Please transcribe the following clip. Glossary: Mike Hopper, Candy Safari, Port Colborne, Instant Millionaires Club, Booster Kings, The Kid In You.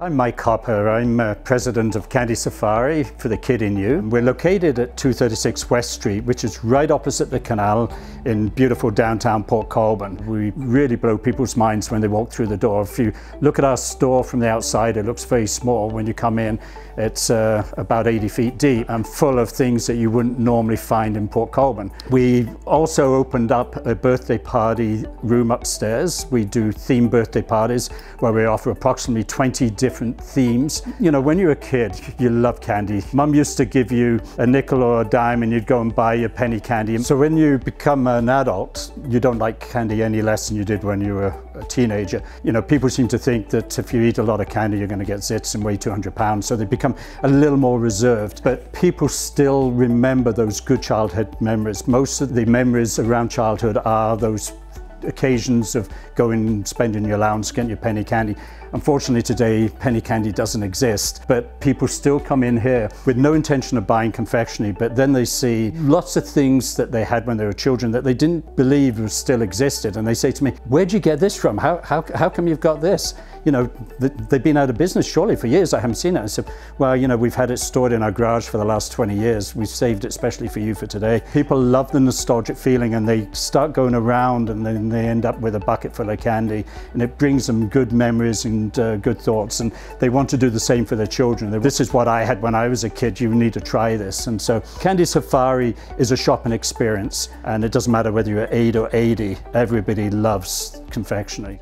I'm Mike Hopper. I'm president of Candy Safari for The Kid In You. We're located at 236 West Street, which is right opposite the canal in beautiful downtown Port Colborne. We really blow people's minds when they walk through the door. If you look at our store from the outside, it looks very small. When you come in, it's about 80 feet deep and full of things that you wouldn't normally find in Port Colborne. We also opened up a birthday party room upstairs. We do themed birthday parties where we offer approximately 20 different themes. You know, when you're a kid, you love candy. Mum used to give you a nickel or a dime and you'd go and buy your penny candy. So when you become an adult, you don't like candy any less than you did when you were a teenager. You know, people seem to think that if you eat a lot of candy, you're going to get zits and weigh 200 pounds. So they become a little more reserved, but people still remember those good childhood memories. Most of the memories around childhood are those occasions of going and spending your allowance, getting your penny candy. Unfortunately today, penny candy doesn't exist, but people still come in here with no intention of buying confectionery, but then they see lots of things that they had when they were children that they didn't believe still existed, and they say to me, where'd you get this from? How come you've got this? You know, they've been out of business surely for years, I haven't seen it. I said, well, you know, we've had it stored in our garage for the last 20 years. We've saved it especially for you for today. People love the nostalgic feeling, and they start going around and then they end up with a bucket full of candy, and it brings them good memories and good thoughts, and they want to do the same for their children. This is what I had when I was a kid, you need to try this. And so Candy Safari is a shopping experience, and it doesn't matter whether you're 8 or 80, everybody loves confectionery.